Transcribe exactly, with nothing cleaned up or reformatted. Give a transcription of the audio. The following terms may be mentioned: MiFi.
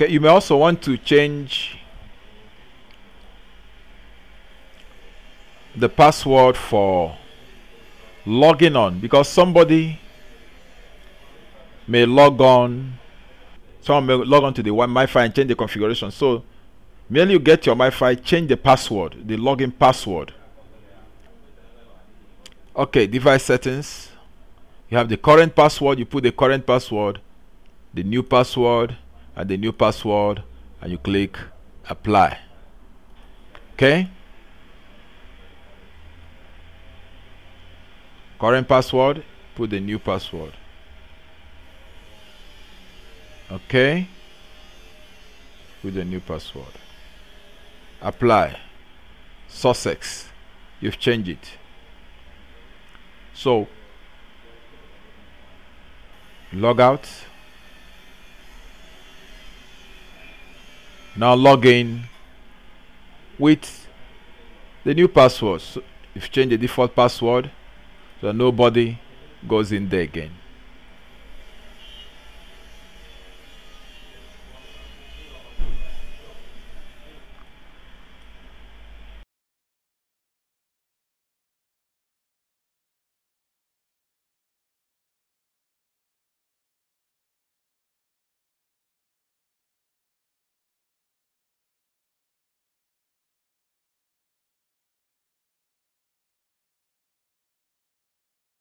Okay, you may also want to change the password for logging on, because somebody may log on someone may log on to the MiFi and change the configuration. So merely you get your MiFi, change the password, the login password. Okay, device settings, you have the current password, you put the current password, the new password, and the new password, and you click apply. Okay, current password, put the new password. Okay, put the new password, apply. Sussex, you've changed it. So log out, now log in with the new password. So you've changed the default password, so nobody goes in there again.